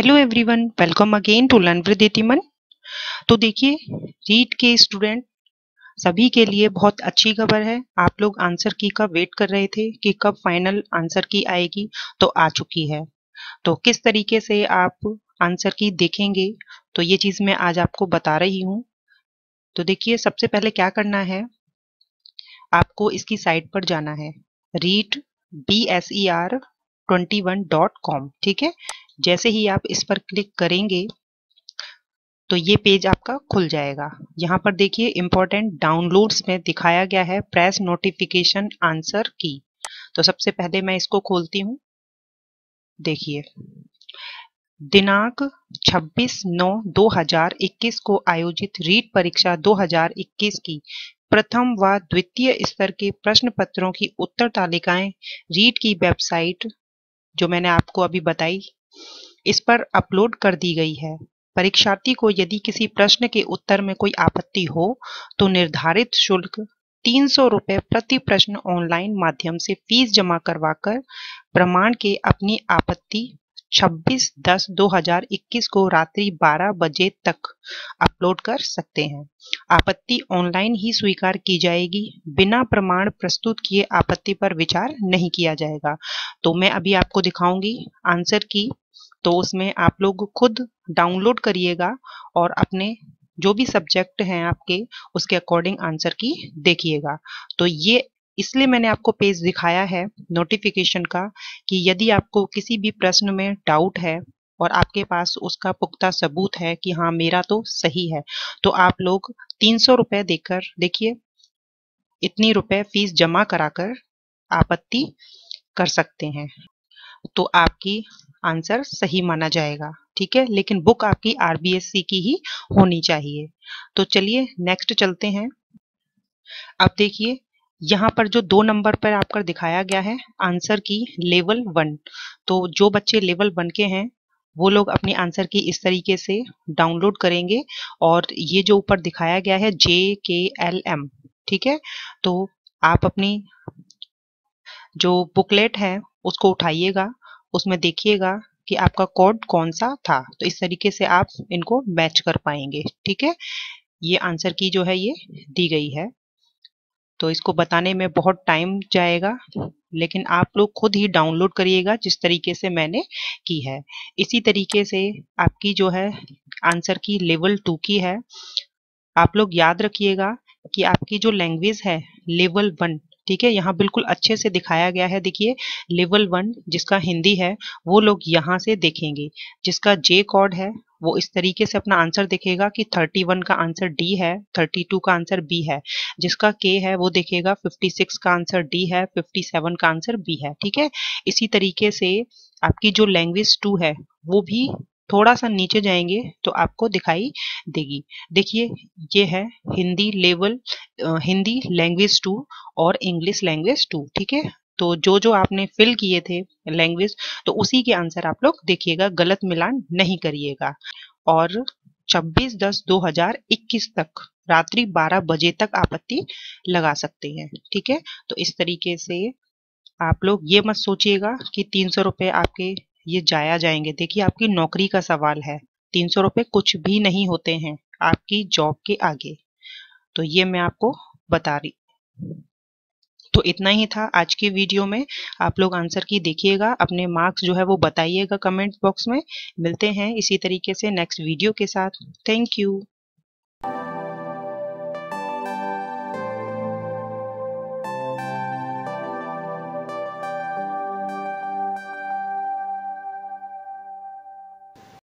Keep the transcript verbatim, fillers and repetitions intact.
Hello everyone, welcome again to learn with इतिमन। तो देखिए, रीट के स्टूडेंट सभी के लिए बहुत अच्छी खबर है। आप लोग आंसर की का वेट कर रहे थे कि कब फाइनल आंसर की आएगी, तो आ चुकी है। तो किस तरीके से आप आंसर की देखेंगे, तो ये चीज़ मैं आज आपको बता रही हूँ। तो देखिए, सबसे पहले क्या करना है, आपको इसकी साइट पर जाना है, REET B S E R twenty one dot com. ठीक है, जैसे ही आप इस पर क्लिक करेंगे तो ये पेज आपका खुल जाएगा। यहाँ पर देखिए, इम्पोर्टेंट डाउनलोड्स में दिखाया गया है प्रेस नोटिफिकेशन आंसर की। तो सबसे पहले मैं इसको खोलती हूँ। देखिए, दिनांक छब्बीस नौ दो हज़ार इक्कीस को आयोजित रीट परीक्षा दो हज़ार इक्कीस की प्रथम व द्वितीय स्तर के प्रश्न पत्रों की उत्तर तालिकाएं रीट की वेबसाइट, जो मैंने आपको अभी बताई, इस पर अपलोड कर दी गई है। परीक्षार्थी को यदि किसी प्रश्न के उत्तर में कोई आपत्ति हो तो निर्धारित शुल्क तीन सौ रुपये प्रति प्रश्न ऑनलाइन माध्यम से फीस जमा करवाकर प्रमाण के अपनी आपत्ति छब्बीस दस दो हज़ार इक्कीस को रात्रि बारह बजे तक अपलोड कर सकते हैं। आपत्ति ऑनलाइन ही स्वीकार की जाएगी, बिना प्रमाण प्रस्तुत किए आपत्ति पर विचार नहीं किया जाएगा। तो मैं अभी आपको दिखाऊंगी आंसर की, तो उसमें आप लोग खुद डाउनलोड करिएगा और अपने जो भी सब्जेक्ट हैं आपके, उसके अकॉर्डिंग आंसर की देखिएगा। तो ये इसलिए मैंने आपको पेज दिखाया है नोटिफिकेशन का, कि यदि आपको किसी भी प्रश्न में डाउट है और आपके पास उसका पुख्ता सबूत है कि हाँ मेरा तो सही है, तो आप लोग तीन सौ रुपये देकर, देखिए इतनी रुपए फीस जमा कराकर आपत्ति कर सकते हैं, तो आपकी आंसर सही माना जाएगा। ठीक है, लेकिन बुक आपकी आरबीएससी की ही होनी चाहिए। तो चलिए नेक्स्ट चलते हैं। अब देखिए, यहाँ पर जो दो नंबर पर आपका दिखाया गया है आंसर की लेवल वन, तो जो बच्चे लेवल वन के हैं वो लोग अपनी आंसर की इस तरीके से डाउनलोड करेंगे। और ये जो ऊपर दिखाया गया है जे के एल एम, ठीक है, तो आप अपनी जो बुकलेट है उसको उठाइएगा, उसमें देखिएगा कि आपका कोड कौन सा था, तो इस तरीके से आप इनको मैच कर पाएंगे। ठीक है, ये आंसर की जो है ये दी गई है, तो इसको बताने में बहुत टाइम जाएगा, लेकिन आप लोग खुद ही डाउनलोड करिएगा जिस तरीके से मैंने की है। इसी तरीके से आपकी जो है आंसर की लेवल टू की है। आप लोग याद रखिएगा कि आपकी जो लैंग्वेज है लेवल वन, ठीक है, यहाँ बिल्कुल अच्छे से दिखाया गया है। देखिए, लेवल वन जिसका हिंदी है वो लोग यहाँ से देखेंगे, जिसका जे कोड है वो इस तरीके से अपना आंसर देखेगा कि इकतीस का आंसर डी है, बत्तीस का आंसर बी है। जिसका के है वो देखेगा छप्पन का आंसर डी है, सत्तावन का आंसर बी है। ठीक है, इसी तरीके से आपकी जो लैंग्वेज टू है वो भी थोड़ा सा नीचे जाएंगे तो आपको दिखाई देगी। देखिए, ये है Hindi level, Hindi language two और इंग्लिश लैंग्वेज टू। ठीक है, तो जो जो आपने फिल किए थे लैंग्वेज, तो उसी के आंसर आप लोग देखिएगा, गलत मिलान नहीं करिएगा। और छब्बीस दस दो हज़ार इक्कीस तक रात्रि बारह बजे तक आपत्ति लगा सकते हैं। ठीक है, तो इस तरीके से आप लोग ये मत सोचिएगा कि तीन सौ रुपये आपके ये जाया जाएंगे। देखिए, आपकी नौकरी का सवाल है, तीन सौ रुपये कुछ भी नहीं होते हैं आपकी जॉब के आगे। तो ये मैं आपको बता रही। तो इतना ही था आज की वीडियो में। आप लोग आंसर की देखिएगा, अपने मार्क्स जो है वो बताइएगा कमेंट बॉक्स में। मिलते हैं इसी तरीके से नेक्स्ट वीडियो के साथ। Thank you.